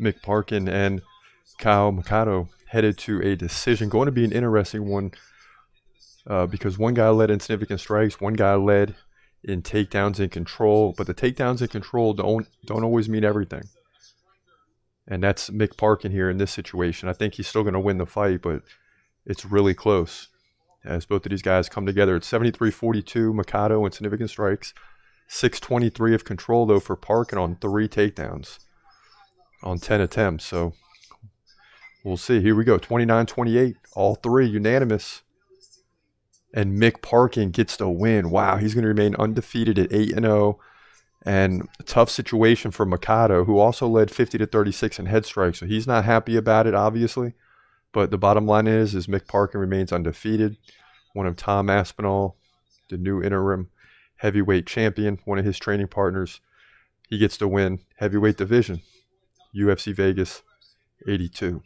Mick Parkin and Caio Machado headed to a decision. Going to be an interesting one because one guy led in significant strikes, one guy led in takedowns and control. But the takedowns and control don't always mean everything. And that's Mick Parkin here in this situation. I think he's still going to win the fight, but it's really close as both of these guys come together. It's 73-42 Machado in significant strikes, 623 of control though for Parkin on 3 takedowns on 10 attempts. So we'll see. Here we go. 29-28. All 3 unanimous. And Mick Parkin gets the win. Wow, he's going to remain undefeated at 8-0. And a tough situation for Machado, who also led 50-36 in head strikes. So he's not happy about it, obviously. But the bottom line is Mick Parkin remains undefeated. One of Tom Aspinall, the new interim heavyweight champion, one of his training partners. He gets to win heavyweight division, UFC Vegas 82.